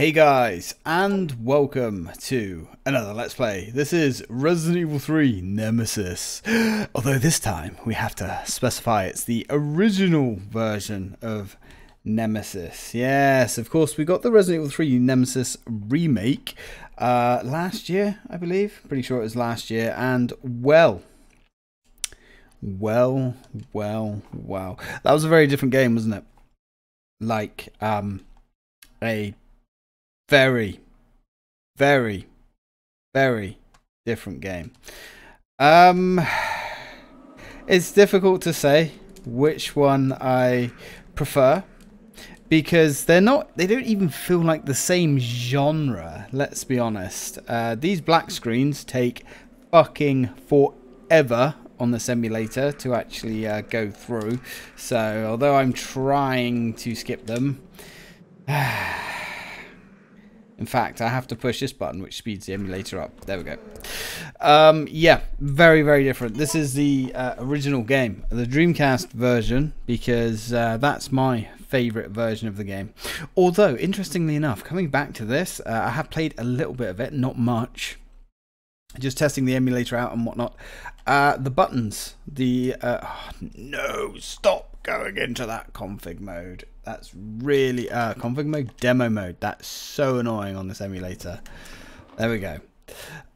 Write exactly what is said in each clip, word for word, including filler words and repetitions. Hey guys, and welcome to another Let's Play. This is Resident Evil three Nemesis. Although this time we have to specify it's the original version of Nemesis. Yes, of course, we got the Resident Evil three Nemesis remake uh, last year, I believe. Pretty sure it was last year, and well... Well, well, wow. That was a very different game, wasn't it? Like, um, a... Very, very, very different game. Um, it's difficult to say which one I prefer because they're not, they don't even feel like the same genre, let's be honest. Uh, these black screens take fucking forever on this emulator to actually uh, go through. So, although I'm trying to skip them... In fact, I have to push this button, which speeds the emulator up. There we go. Um, yeah, very, very different. This is the uh, original game, the Dreamcast version, because uh, that's my favorite version of the game. Although, interestingly enough, coming back to this, uh, I have played a little bit of it, not much. Just testing the emulator out and whatnot. Uh, the buttons, the... Uh, oh, no, stop going into that config mode. That's really... Uh, config mode? Demo mode. That's so annoying on this emulator. There we go.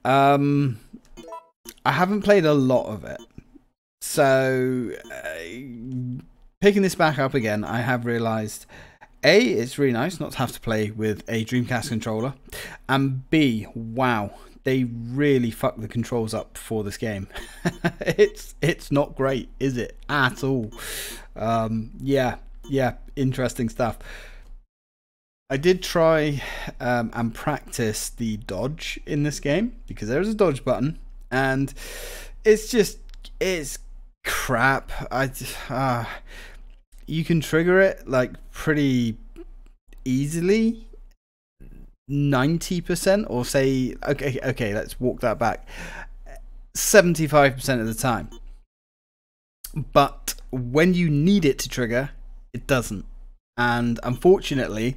Um, I haven't played a lot of it. So, uh, picking this back up again, I have realised... A, it's really nice not to have to play with a Dreamcast controller. And B, wow. They really fucked the controls up for this game. it's it's not great, is it? At all. Um, yeah, yeah, interesting stuff. I did try um, and practice the dodge in this game, because there is a dodge button, and it's just, it's crap. I, uh, you can trigger it, like, pretty easily. ninety percent, or say okay okay let's walk that back, seventy-five percent of the time, but when you need it to trigger, it doesn't, and unfortunately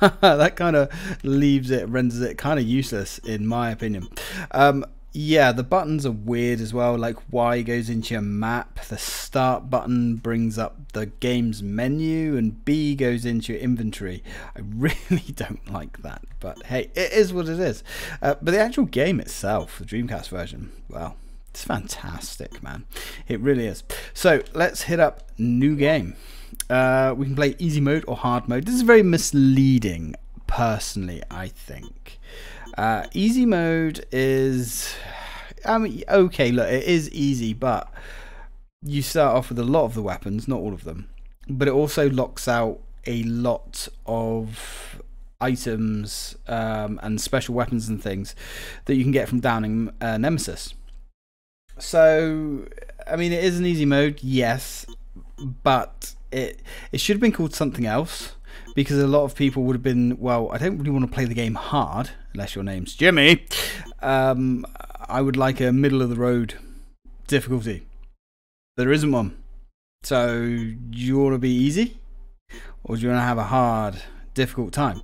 that kind of leaves it, renders it kind of useless in my opinion. Um yeah, the buttons are weird as well, like Y goes into your map, the start button brings up the game's menu, and B goes into your inventory. I really don't like that, but hey, it is what it is. Uh, but the actual game itself, the Dreamcast version, well, it's fantastic, man. It really is. So let's hit up new game. Uh, we can play easy mode or hard mode. This is very misleading, personally, I think. Uh, easy mode is, I mean, okay, look, it is easy, but you start off with a lot of the weapons, not all of them, but it also locks out a lot of items um, and special weapons and things that you can get from downing uh, Nemesis. So, I mean, it is an easy mode, yes, but it it should have been called something else. Because a lot of people would have been, well, I don't really want to play the game hard, unless your name's Jimmy. Um, I would like a middle-of-the-road difficulty. There isn't one. So, do you want to be easy? Or do you want to have a hard, difficult time?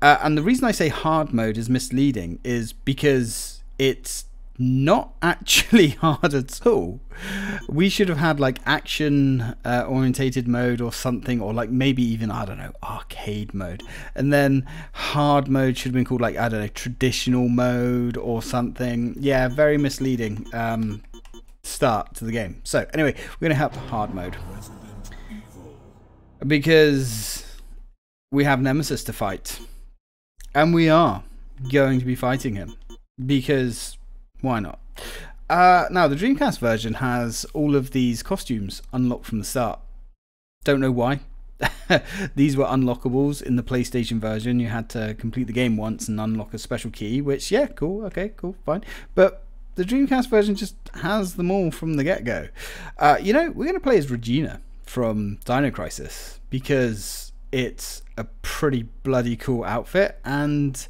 Uh, and the reason I say hard mode is misleading is because it's not actually hard at all. We should have had like action uh, orientated mode or something, or like maybe even, I don't know, arcade mode, and then hard mode should have been called like, I don't know, traditional mode or something. Yeah, very misleading um, start to the game. So anyway, we're gonna have hard mode because we have Nemesis to fight, and we are going to be fighting him because why not? Uh, now, the Dreamcast version has all of these costumes unlocked from the start. Don't know why. These were unlockables in the PlayStation version. You had to complete the game once and unlock a special key, which, yeah, cool, okay, cool, fine. But the Dreamcast version just has them all from the get-go. Uh, you know, we're going to play as Regina from Dino Crisis because it's a pretty bloody cool outfit, and,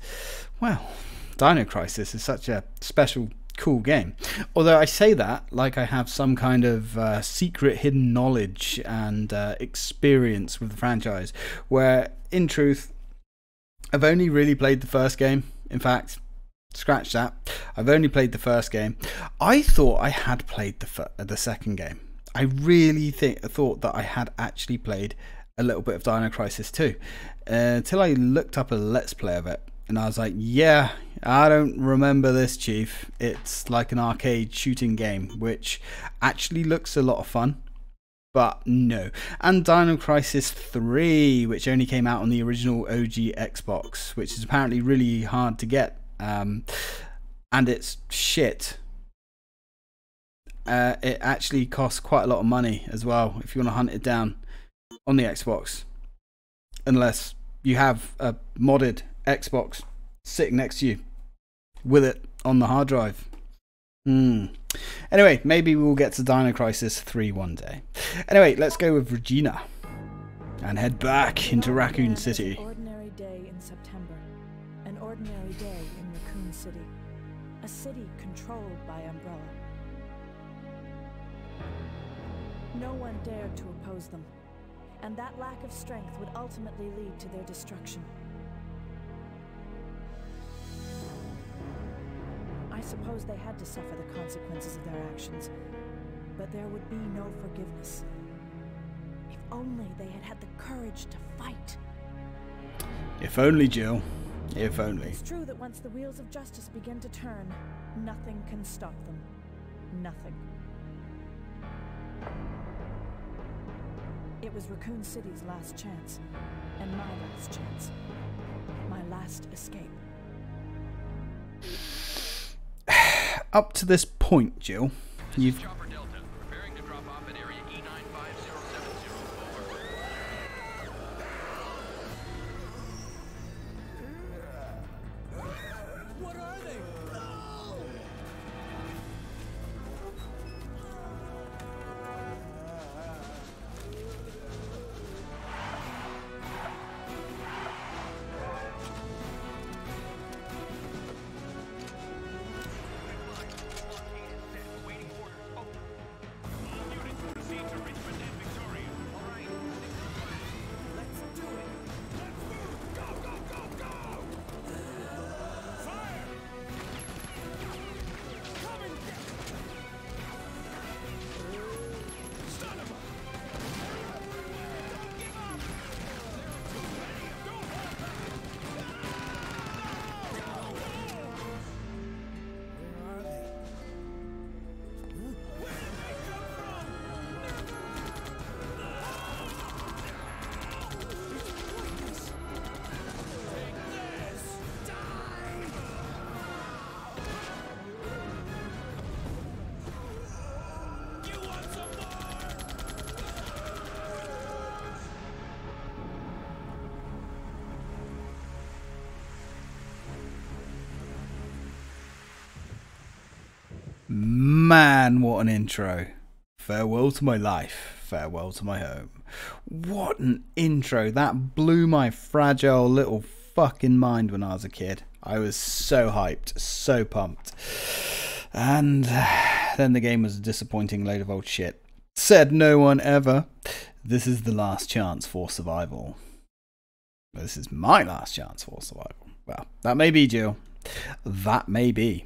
well, Dino Crisis is such a special... cool game. Although I say that like I have some kind of uh, secret hidden knowledge and uh, experience with the franchise, where in truth I've only really played the first game. In fact, scratch that. I've only played the first game. I thought I had played the fir- the second game. I really think thought that I had actually played a little bit of Dino Crisis two uh, until I looked up a Let's Play of it, and I was like, yeah, I don't remember this, Chief. It's like an arcade shooting game, which actually looks a lot of fun, but no. And Dino Crisis three, which only came out on the original O G Xbox, which is apparently really hard to get, um, and it's shit. Uh, it actually costs quite a lot of money as well if you want to hunt it down on the Xbox, unless you have a modded Xbox sitting next to you with it on the hard drive. Mm. Anyway, maybe we'll get to Dino Crisis three one day. Anyway, let's go with Regina and head back into Raccoon City. An ordinary day in September, an ordinary day in Raccoon City, a city controlled by Umbrella. No one dared to oppose them, and that lack of strength would ultimately lead to their destruction. I suppose they had to suffer the consequences of their actions, but there would be no forgiveness. If only they had had the courage to fight. If only, Jill. If only. It's true that once the wheels of justice begin to turn, nothing can stop them. Nothing. It was Raccoon City's last chance, and my last chance, my last escape. Up to this point, Jill, this you've... Chopper Delta, preparing to drop off at area E nine five zero seven zero, over. What are they? No! Man, what an intro. Farewell to my life, farewell to my home. What an intro. That blew my fragile little fucking mind when I was a kid. I was so hyped, so pumped. And then the game was a disappointing load of old shit. Said no one ever. This is the last chance for survival. This is my last chance for survival. Well, that may be, Jill. That may be.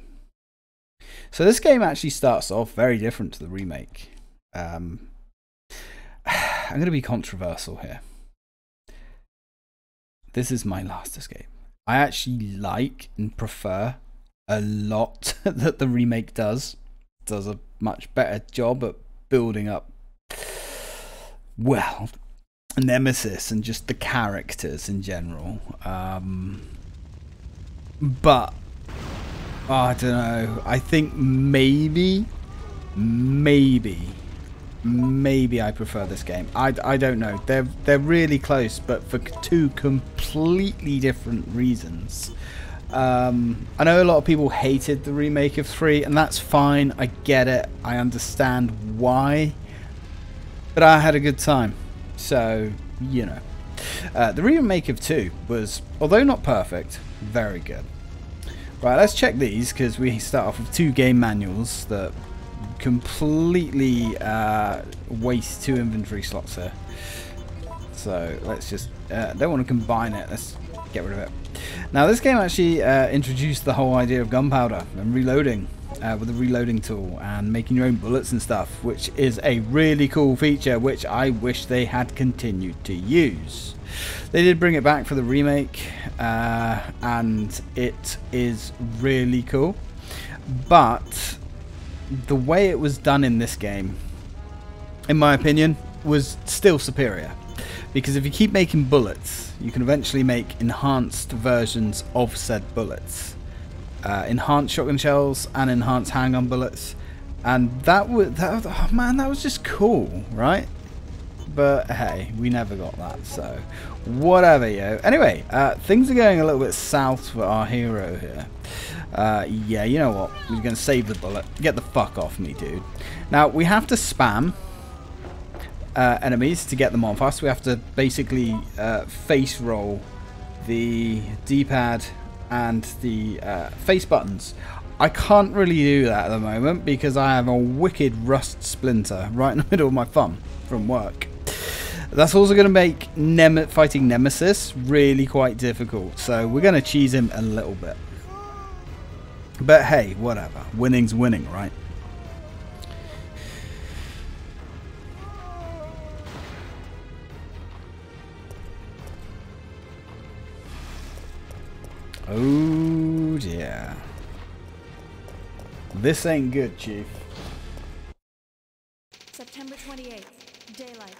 So this game actually starts off very different to the remake. Um, I'm going to be controversial here. This is my last escape. I actually like and prefer a lot that the remake does. It does a much better job at building up, well, Nemesis and just the characters in general. Um, but... Oh, I don't know. I think maybe, maybe, maybe I prefer this game. I, I don't know. They're, they're really close, but for two completely different reasons. Um, I know a lot of people hated the remake of three, and that's fine. I get it. I understand why. But I had a good time. So, you know. Uh, the remake of two was, although not perfect, very good. Right, let's check these, because we start off with two game manuals that completely uh, waste two inventory slots here. So let's just, uh, don't want to combine it, let's get rid of it. Now this game actually uh, introduced the whole idea of gunpowder and reloading uh, with a reloading tool and making your own bullets and stuff, which is a really cool feature which I wish they had continued to use. They did bring it back for the remake uh, and it is really cool, but the way it was done in this game, in my opinion, was still superior. Because if you keep making bullets, you can eventually make enhanced versions of said bullets. Uh, enhanced shotgun shells and enhanced handgun bullets. And that was, that, oh man, that was just cool, right? But hey, we never got that, so whatever, yo. Anyway, uh, things are going a little bit south for our hero here. Uh, yeah, you know what? We're going to save the bullet. Get the fuck off me, dude. Now, we have to spam... Uh, enemies to get them off us. We have to basically uh, face roll the D-pad and the uh, face buttons. I can't really do that at the moment because I have a wicked rust splinter right in the middle of my thumb from work. That's also going to make nem fighting Nemesis really quite difficult, so we're going to cheese him a little bit. But hey, whatever. Winning's winning, right? Oh dear. This ain't good, Chief. September twenty-eighth, daylight.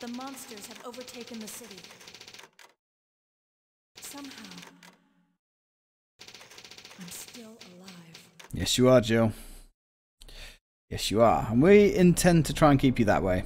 The monsters have overtaken the city. Somehow, I'm still alive. Yes, you are, Jill. Yes, you are. And we intend to try and keep you that way.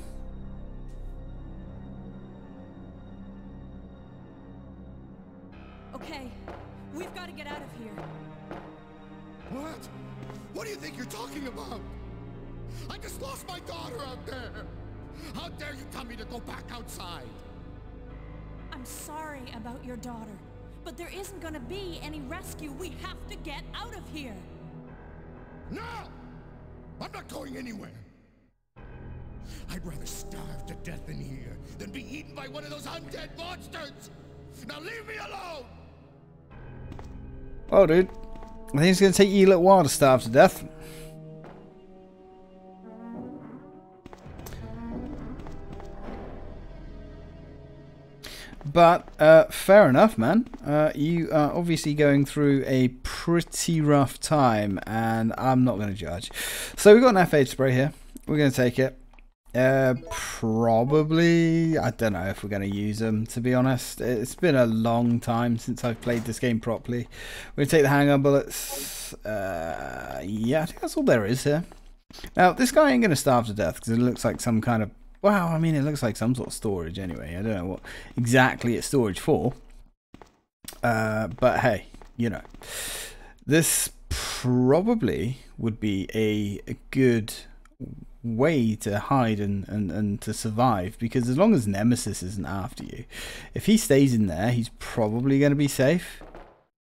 Oh, dude. I think it's going to take you a little while to starve to death. But, uh, fair enough, man. Uh, you are obviously going through a pretty rough time, and I'm not going to judge. So we've got an F eight spray here. We're going to take it. Uh, probably, I don't know if we're going to use them, to be honest. It's been a long time since I've played this game properly. We're going to take the handgun bullets. Uh, yeah, I think that's all there is here. Now, this guy ain't going to starve to death because it looks like some kind of, wow, well, I mean, it looks like some sort of storage anyway. I don't know what exactly it's storage for. Uh, but hey, you know, this probably would be a, a good way to hide and, and, and to survive, because as long as Nemesis isn't after you, if he stays in there, he's probably going to be safe.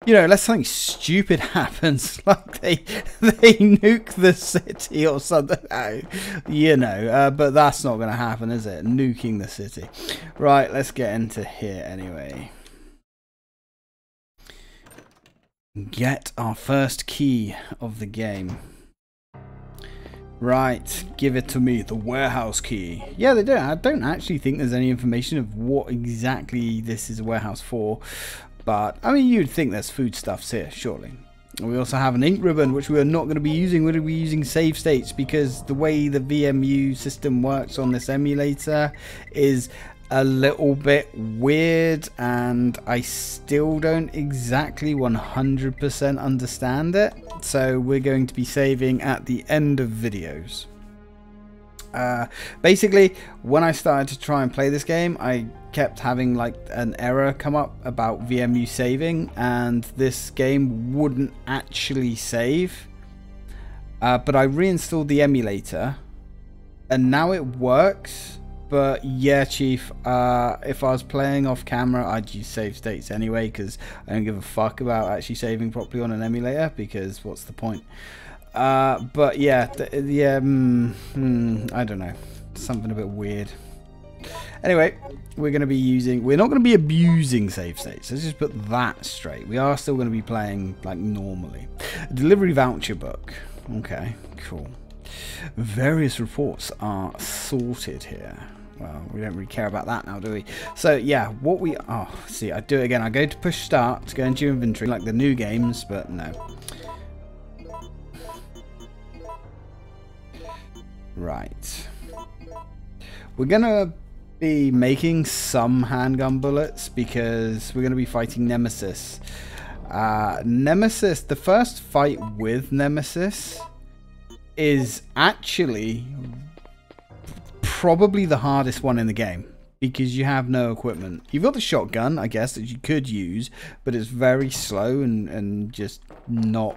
You know, unless something stupid happens, like they they nuke the city or something. No, you know, uh, but that's not going to happen, is it? Nuking the city. Right, let's get into here anyway. Get our first key of the game. Right, give it to me, the warehouse key. Yeah, they do. I don't actually think there's any information of what exactly this is a warehouse for, but I mean, you'd think there's foodstuffs here, surely. And we also have an ink ribbon, which we're not going to be using. We're going to be using save states because the way the V M U system works on this emulator is a little bit weird, and I still don't exactly one hundred percent understand it, so we're going to be saving at the end of videos. Uh, basically, when I started to try and play this game, I kept having like an error come up about V M U saving, and this game wouldn't actually save, uh, but I reinstalled the emulator and now it works. But yeah, Chief, uh, if I was playing off camera, I'd use save states anyway, because I don't give a fuck about actually saving properly on an emulator, because what's the point? Uh, but yeah, th yeah, mm, mm, I don't know. Something a bit weird. Anyway, we're going to be using, we're not going to be abusing save states. Let's just put that straight. We are still going to be playing like normally. A delivery voucher book. Okay, cool. Various reports are sorted here. Well, we don't really care about that now, do we? So, yeah, what we... Oh, see, I do it again. I go to push start to go into inventory like the new games, but no. Right. We're going to be making some handgun bullets because we're going to be fighting Nemesis. Uh, Nemesis, the first fight with Nemesis is actually... probably the hardest one in the game because you have no equipment. You've got the shotgun, I guess, that you could use, but it's very slow and, and just not...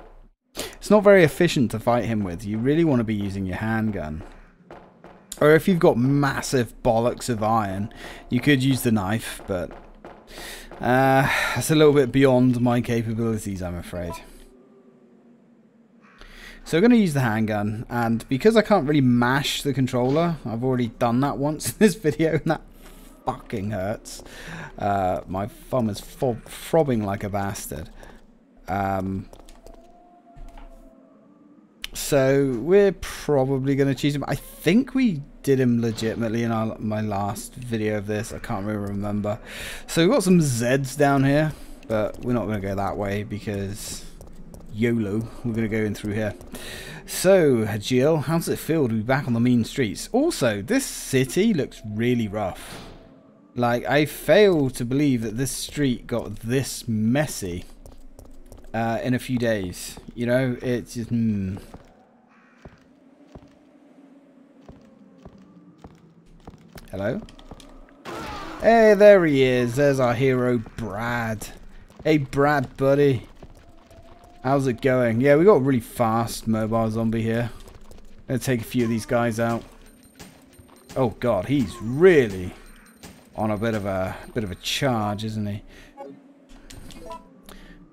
It's not very efficient to fight him with. You really want to be using your handgun. Or if you've got massive bollocks of iron, you could use the knife, but... Uh, that's a little bit beyond my capabilities, I'm afraid. So we're going to use the handgun, and because I can't really mash the controller, I've already done that once in this video, and that fucking hurts. Uh, my thumb is fob throbbing like a bastard. Um, so we're probably going to choose him. I think we did him legitimately in our, my last video of this. I can't really remember. So we've got some Zeds down here, but we're not going to go that way because... YOLO. We're going to go in through here. So, Jill, how does it feel to be back on the mean streets? Also, this city looks really rough. Like, I fail to believe that this street got this messy uh, in a few days. You know, it's just... Hmm. Hello? Hey, there he is. There's our hero, Brad. Hey, Brad, buddy. How's it going? Yeah, we got a really fast mobile zombie here. Gonna take a few of these guys out. Oh god, he's really on a bit of a bit of a charge, isn't he?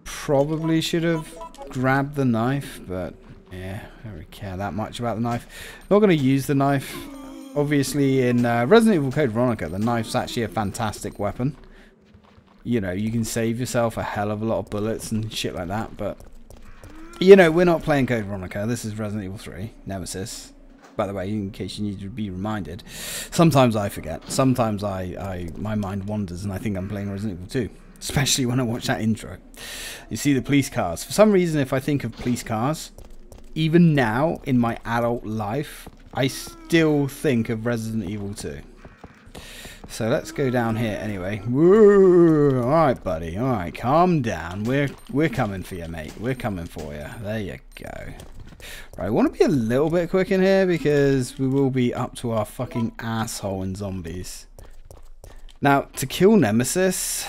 Probably should have grabbed the knife, but yeah, I don't really care that much about the knife. Not gonna use the knife. Obviously, in uh, Resident Evil Code Veronica, the knife's actually a fantastic weapon. You know, you can save yourself a hell of a lot of bullets and shit like that, but. You know, we're not playing Code Veronica. This is Resident Evil three, Nemesis. By the way, in case you need to be reminded. Sometimes I forget. Sometimes I, I my mind wanders and I think I'm playing Resident Evil two. Especially when I watch that intro. You see the police cars. For some reason, if I think of police cars, even now in my adult life, I still think of Resident Evil two. So let's go down here anyway. Woo! All right, buddy. All right, calm down. We're we're coming for you, mate. We're coming for you. There you go. Right, I want to be a little bit quick in here because we will be up to our fucking asshole in zombies. Now, to kill Nemesis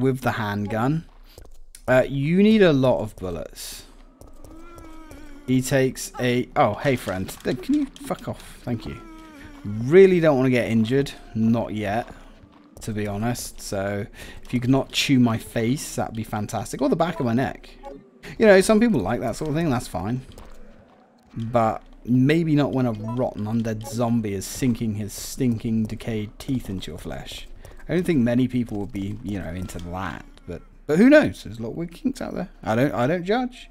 with the handgun, uh, you need a lot of bullets. He takes a... Oh, hey, friend. Can you fuck off? Thank you. Really don't want to get injured, not yet, to be honest. So if you could not chew my face, that'd be fantastic, or the back of my neck. You know, some people like that sort of thing. That's fine, but maybe not when a rotten undead zombie is sinking his stinking decayed teeth into your flesh. I don't think many people would be, you know, into that. But but who knows? There's a lot of weird kinks out there. I don't I don't judge.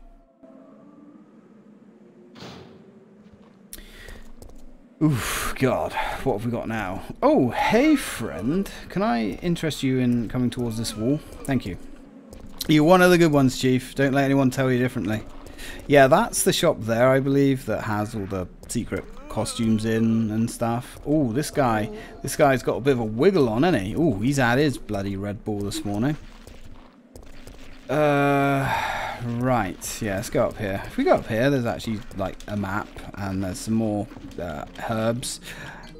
Oof, God, what have we got now? Oh, hey, friend. Can I interest you in coming towards this wall? Thank you. You're one of the good ones, Chief. Don't let anyone tell you differently. Yeah, that's the shop there, I believe, that has all the secret costumes in and stuff. Oh, this guy. This guy's got a bit of a wiggle on, hasn't he? Oh, he's had his bloody Red Bull this morning. Uh, right, yeah, let's go up here. If we go up here, there's actually like a map and there's some more uh, herbs.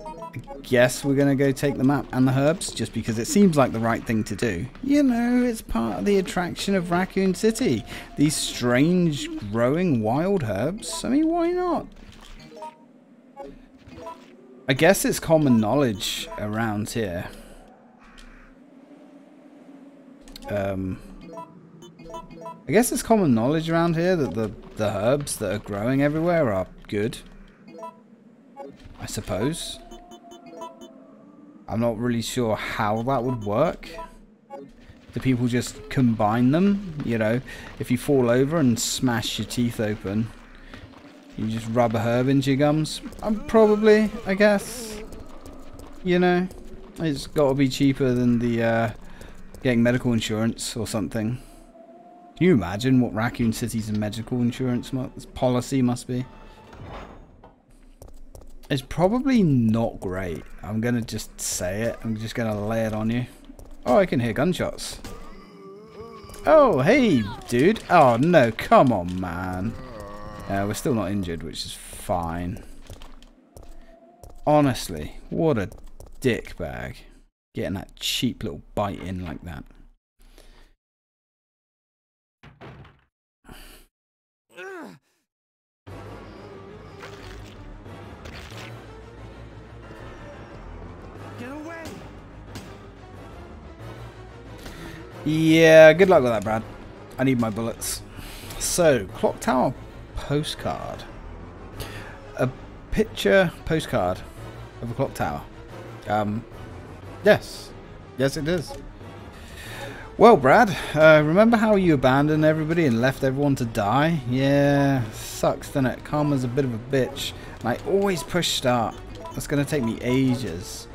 I guess we're gonna go take the map and the herbs just because it seems like the right thing to do. You know, it's part of the attraction of Raccoon City. These strange growing wild herbs. I mean, why not? I guess it's common knowledge around here. Um... I guess it's common knowledge around here that the, the herbs that are growing everywhere are good. I suppose. I'm not really sure how that would work. Do people just combine them? You know, if you fall over and smash your teeth open, you just rub a herb into your gums? Um, probably, I guess. You know, it's got to be cheaper than the uh, getting medical insurance or something. Can you imagine what Raccoon City's medical insurance policy must be? It's probably not great. I'm going to just say it. I'm just going to lay it on you. Oh, I can hear gunshots. Oh, hey, dude. Oh, no. Come on, man. Uh, we're still not injured, which is fine. Honestly, what a dickbag. Getting that cheap little bite in like that. Yeah, good luck with that, Brad. I need my bullets. So, clock tower postcard. A picture postcard of a clock tower. Um, yes. Yes, it is. Well, Brad, uh, remember how you abandoned everybody and left everyone to die? Yeah, sucks, doesn't it? Karma's a bit of a bitch. And I always push start. That's going to take me ages.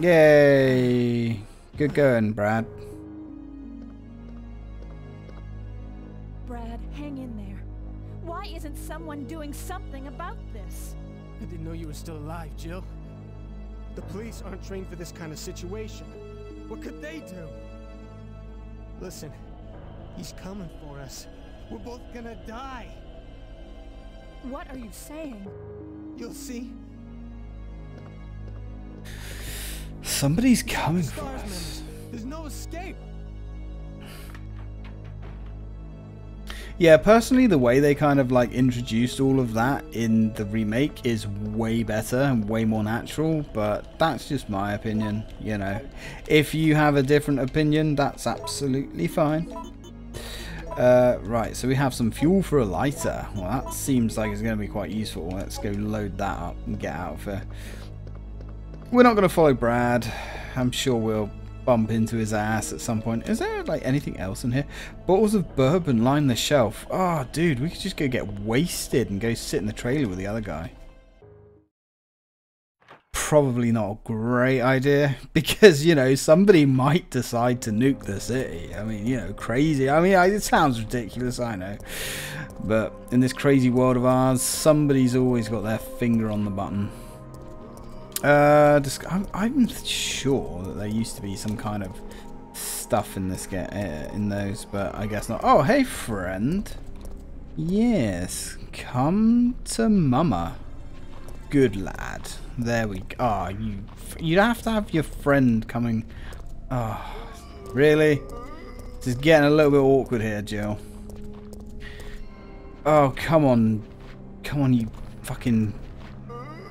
Yay! Good going, Brad. Brad, hang in there. Why isn't someone doing something about this? I didn't know you were still alive, Jill. The police aren't trained for this kind of situation. What could they do? Listen, he's coming for us. We're both gonna die. What are you saying? You'll see. Somebody's coming for us. There's no escape. Yeah, personally, the way they kind of like introduced all of that in the remake is way better and way more natural, but that's just my opinion, you know. If you have a different opinion, that's absolutely fine. Uh, right, so we have some fuel for a lighter. Well, that seems like it's going to be quite useful. Let's go load that up and get out of here. We're not going to follow Brad. I'm sure we'll bump into his ass at some point. Is there, like, anything else in here? Bottles of bourbon line the shelf. Oh, dude, we could just go get wasted and go sit in the trailer with the other guy. Probably not a great idea because, you know, somebody might decide to nuke the city. I mean, you know, crazy. I mean, it sounds ridiculous, I know. But in this crazy world of ours, somebody's always got their finger on the button. Uh, I'm, I'm sure that there used to be some kind of stuff in this get uh, in those, but I guess not. Oh, hey, friend. Yes, come to mama. Good lad. There we go. Oh, you you'd have to have your friend coming. Oh, really? Just getting a little bit awkward here, Jill. Oh, come on, come on, you fucking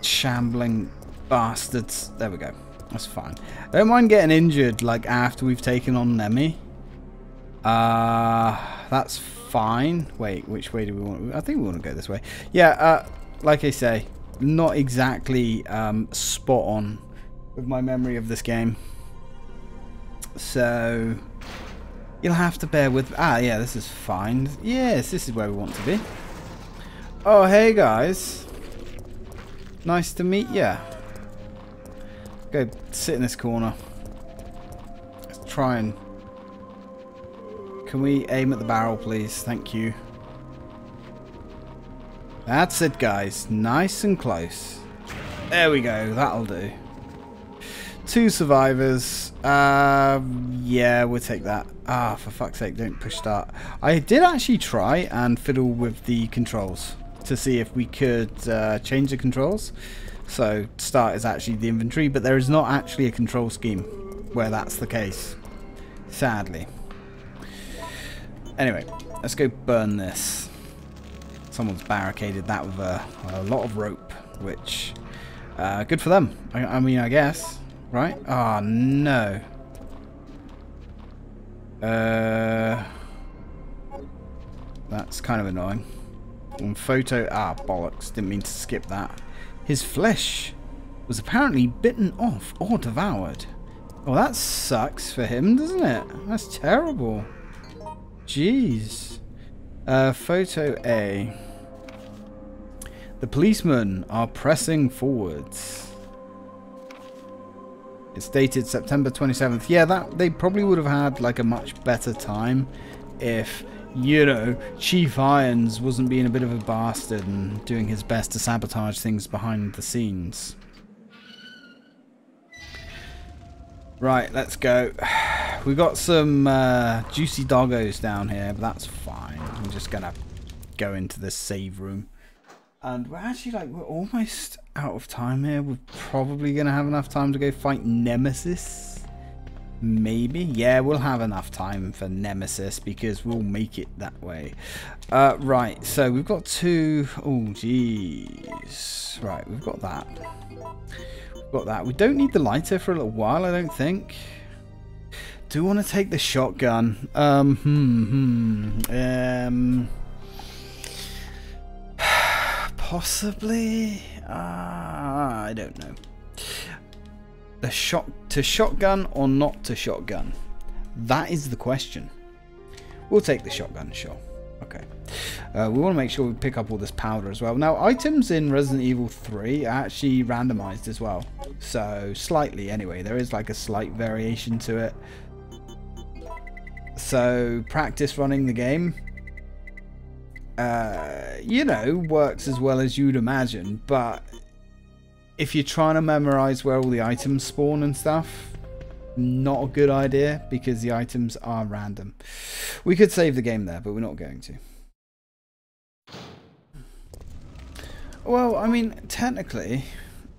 shambling. Bastards. There we go. That's fine. I don't mind getting injured, like, after we've taken on Nemi. Uh, that's fine. Wait, which way do we want? I think we want to go this way. Yeah, uh, like I say, not exactly um, spot on with my memory of this game. So, you'll have to bear with... Ah, yeah, this is fine. Yes, this is where we want to be. Oh, hey, guys. Nice to meet ya. Go sit in this corner. Let's try and... Can we aim at the barrel, please? Thank you. That's it, guys. Nice and close. There we go. That'll do. Two survivors. Uh, yeah, we'll take that. Ah, for fuck's sake, don't push start. I did actually try and fiddle with the controls to see if we could uh, change the controls. So start is actually the inventory, but there is not actually a control scheme where that's the case, sadly. Anyway, let's go burn this. Someone's barricaded that with a, a lot of rope, which, uh, good for them. I, I mean, I guess, right? Oh, no. Uh, that's kind of annoying. And photo, ah, bollocks, didn't mean to skip that. His flesh was apparently bitten off or devoured. Well, that sucks for him, doesn't it? That's terrible. Jeez. Uh, photo A. The policemen are pressing forwards. It's dated September twenty-seventh. Yeah, that they probably would have had like a much better time if, you know, Chief Irons wasn't being a bit of a bastard and doing his best to sabotage things behind the scenes. Right, let's go. We got some uh, juicy doggos down here, but that's fine. I'm just gonna go into the save room. And we're actually like, we're almost out of time here. We're probably going to have enough time to go fight Nemesis. Maybe. Yeah, we'll have enough time for Nemesis because we'll make it that way. Uh, right, so we've got two... Oh, jeez. Right, we've got that. We've got that. We don't need the lighter for a little while, I don't think. Do want to take the shotgun? Um, hmm, hmm. Um... Possibly, uh, I don't know. The shot to shotgun or not to shotgun? That is the question. We'll take the shotgun, sure. Okay. Uh, we want to make sure we pick up all this powder as well. Now, items in Resident Evil three are actually randomized as well. So slightly, anyway, there is like a slight variation to it. So practice running the game. Uh, you know, works as well as you'd imagine, but if you're trying to memorize where all the items spawn and stuff, not a good idea because the items are random. We could save the game there, but we're not going to. Well, I mean, technically,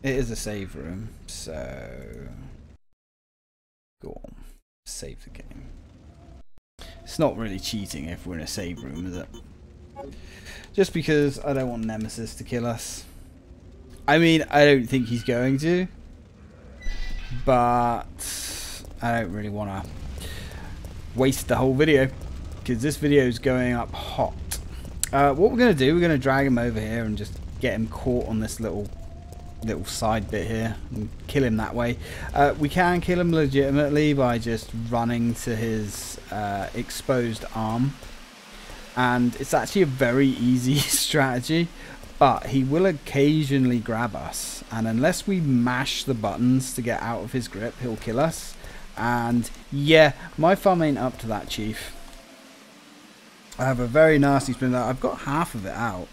it is a save room, so go on, save the game. It's not really cheating if we're in a save room, is it? Just because I don't want Nemesis to kill us. I mean, I don't think he's going to. But I don't really want to waste the whole video. Because this video is going up hot. Uh, what we're going to do, we're going to drag him over here and just get him caught on this little little side bit here. And kill him that way. Uh, we can kill him legitimately by just running to his uh, exposed arm. And it's actually a very easy strategy, but he will occasionally grab us, and unless we mash the buttons to get out of his grip, he'll kill us. And yeah, my thumb ain't up to that, Chief. I have a very nasty spin there. I've got half of it out,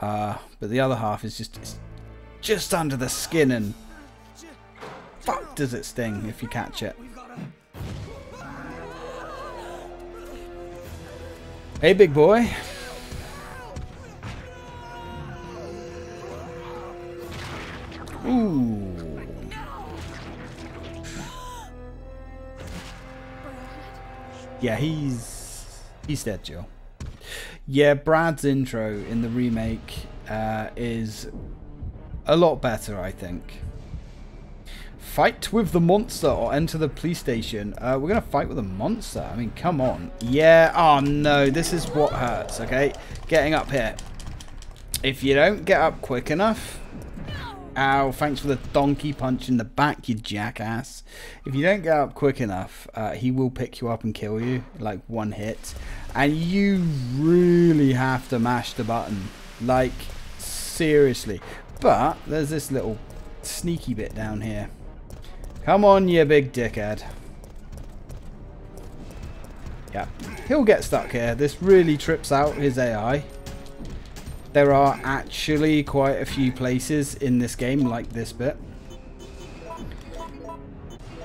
uh, but the other half is just it's just under the skin, and fuck does it sting if you catch it. Hey, big boy. Ooh. Yeah, he's... He's dead, Jill. Yeah, Brad's intro in the remake uh, is a lot better, I think. Fight with the monster or enter the police station. Uh, we're going to fight with a monster. I mean, come on. Yeah. Oh, no. This is what hurts, okay? Getting up here. If you don't get up quick enough... Ow. Thanks for the donkey punch in the back, you jackass. If you don't get up quick enough, uh, he will pick you up and kill you. Like, one hit. And you really have to mash the button. Like, seriously. But there's this little sneaky bit down here. Come on, you big dickhead. Yeah, he'll get stuck here. This really trips out his A I. There are actually quite a few places in this game like this bit.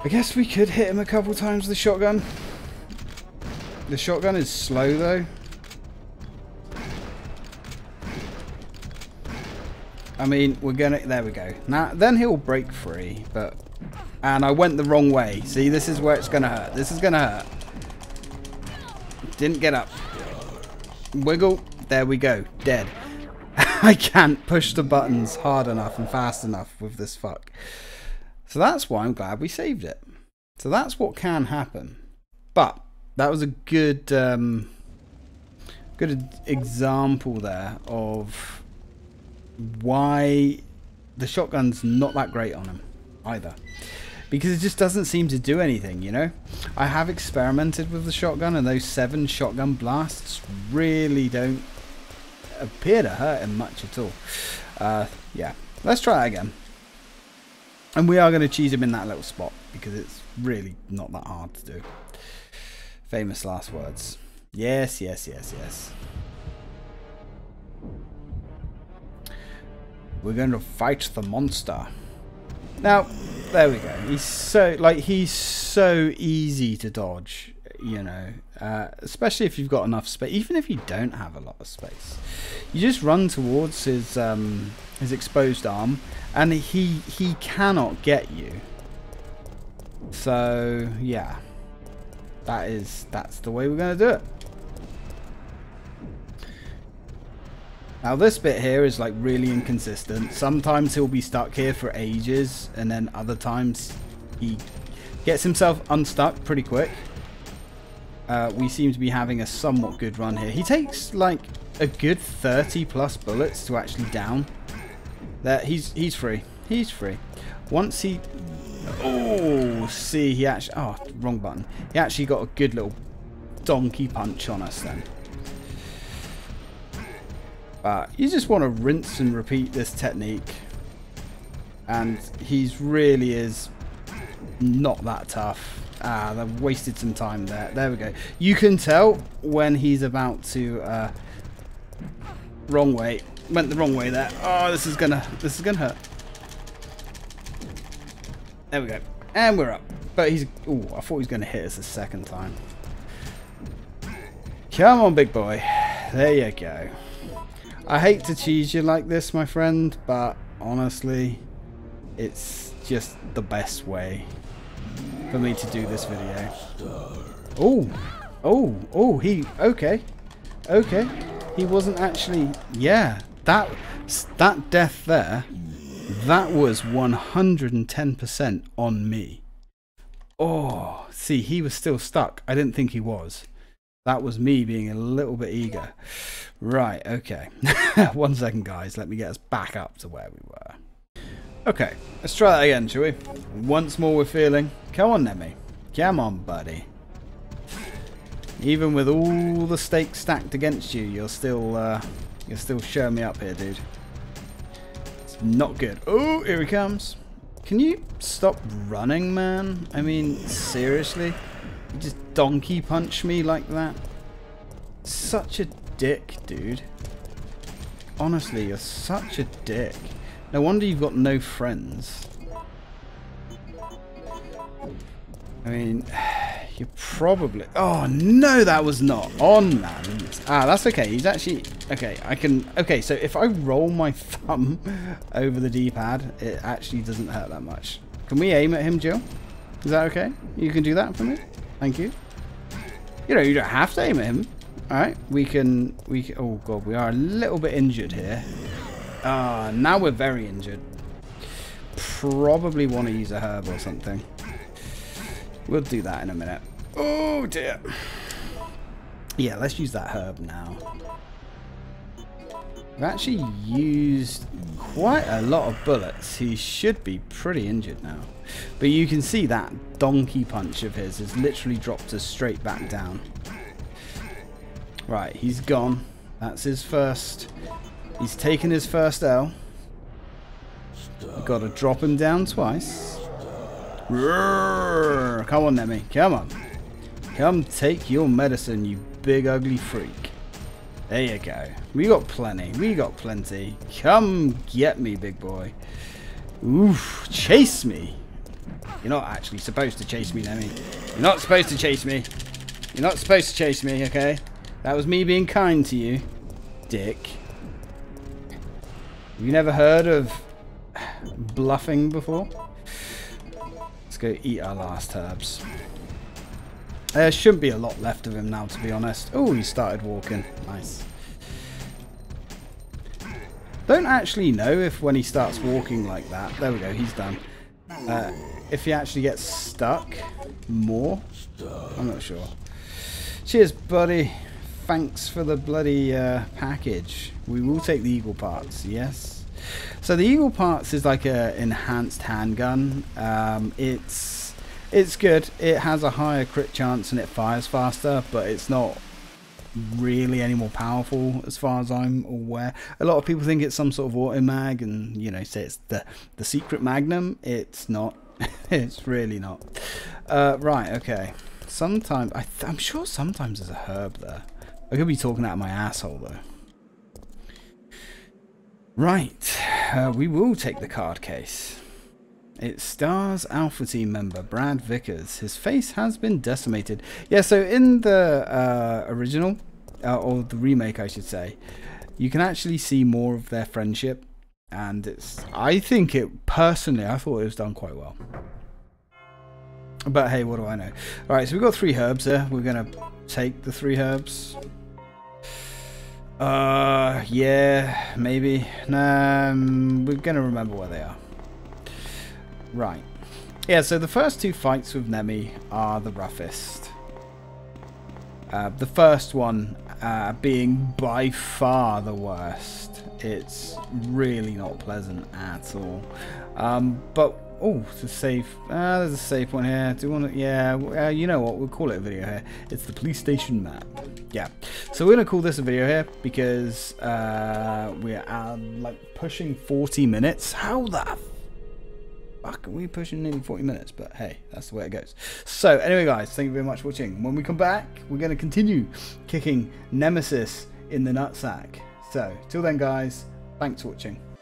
I guess we could hit him a couple times with the shotgun. The shotgun is slow, though. I mean, we're gonna... There we go. Now, then he'll break free, but... And I went the wrong way. See, this is where it's going to hurt. This is going to hurt. Didn't get up. Wiggle. There we go. Dead. I can't push the buttons hard enough and fast enough with this fuck. So that's why I'm glad we saved it. So that's what can happen. But that was a good, um, good example there of why the shotgun's not that great on them either, because it just doesn't seem to do anything, you know? I have experimented with the shotgun, and those seven shotgun blasts really don't appear to hurt him much at all. Uh, yeah, let's try that again. And we are going to cheese him in that little spot, because it's really not that hard to do. Famous last words. Yes, yes, yes, yes. We're going to fight the monster. Now, there we go. He's so, like, he's so easy to dodge, you know. Uh, especially if you've got enough space. Even if you don't have a lot of space, you just run towards his um, his exposed arm, and he he cannot get you. So yeah, that is that's the way we're gonna do it. Now this bit here is like really inconsistent. Sometimes he'll be stuck here for ages, and then other times he gets himself unstuck pretty quick. Uh, we seem to be having a somewhat good run here. He takes like a good thirty plus bullets to actually down. There, he's he's free. He's free. Once he, oh, see, he actually, oh, wrong button. He actually got a good little donkey punch on us then. But you just want to rinse and repeat this technique, and he's really is not that tough. Ah, they've wasted some time there. There we go. You can tell when he's about to uh, wrong way. Went the wrong way there. Oh, this is gonna this is gonna hurt. There we go, and we're up. But he's, oh, I thought he was gonna hit us a second time. Come on, big boy. There you go. I hate to cheese you like this, my friend, but honestly, it's just the best way for me to do this video. Oh, oh, oh, he, okay, okay. He wasn't actually, yeah, that, that death there, that was one hundred ten percent on me. Oh, see, he was still stuck. I didn't think he was. That was me being a little bit eager. Right, okay. One second, guys. Let me get us back up to where we were. Okay, let's try that again, shall we? Once more we're feeling. Come on, Nemi. Come on, buddy. Even with all the stakes stacked against you, you're still, uh, you're still showing me up here, dude. It's not good. Oh, here he comes. Can you stop running, man? I mean, seriously? You just donkey punch me like that? Such a dick, dude. Honestly, you're such a dick. No wonder you've got no friends. I mean, you're probably... Oh, no, that was not on, man. Ah, that's okay. He's actually... Okay, I can... Okay, so if I roll my thumb over the D pad, it actually doesn't hurt that much. Can we aim at him, Jill? Is that okay? You can do that for me? Thank you. You know, you don't have to aim at him. Alright, we can... We can, oh, God, we are a little bit injured here. Ah, uh, now we're very injured. Probably want to use a herb or something. We'll do that in a minute. Oh, dear. Yeah, let's use that herb now. We've actually used quite a lot of bullets. He should be pretty injured now. But you can see that donkey punch of his has literally dropped us straight back down. Right, he's gone. That's his first. He's taken his first L. We've got to drop him down twice. Roar. Come on, Nemi. Come on. Come take your medicine, you big ugly freak. There you go. We got plenty. We got plenty. Come get me, big boy. Oof. Chase me. You're not actually supposed to chase me, Nemi. You're not supposed to chase me. You're not supposed to chase me, okay? That was me being kind to you, dick. You never heard of bluffing before? Let's go eat our last herbs. There shouldn't be a lot left of him now, to be honest. Oh, he started walking. Nice. Don't actually know if when he starts walking like that... There we go, he's done. Uh, if he actually gets stuck more, I'm not sure. Cheers, buddy. Thanks for the bloody uh, package. We will take the Eagle Parts, yes. So the Eagle Parts is like a enhanced handgun. Um, it's it's good. It has a higher crit chance and it fires faster, but it's not really any more powerful as far as I'm aware. A lot of people think it's some sort of auto mag and, you know, say it's the the secret magnum. It's not. It's really not. Uh, right, okay. Sometimes I th I'm sure sometimes there's a herb there. I could be talking out of my asshole though. Right, uh, we will take the card case. It stars Alpha Team member Brad Vickers. His face has been decimated. Yeah, so in the uh, original, uh, or the remake I should say, you can actually see more of their friendship. And it's, I think it, personally, I thought it was done quite well. But hey, what do I know? Alright, so we've got three herbs there. We're going to take the three herbs. Uh, yeah, maybe. Nah, we're going to remember where they are. Right. Yeah, so the first two fights with Nemi are the roughest. Uh, the first one uh, being by far the worst. It's really not pleasant at all. Um, but... Oh, it's a save. Ah, there's a save point here. Do you want to... Yeah, uh, you know what? We'll call it a video here. It's the PlayStation map. Yeah. So we're going to call this a video here because uh, we're uh, like pushing forty minutes. How the fuck are we pushing nearly forty minutes? But hey, that's the way it goes. So anyway, guys, thank you very much for watching. When we come back, we're going to continue kicking Nemesis in the nutsack. So till then, guys, thanks for watching.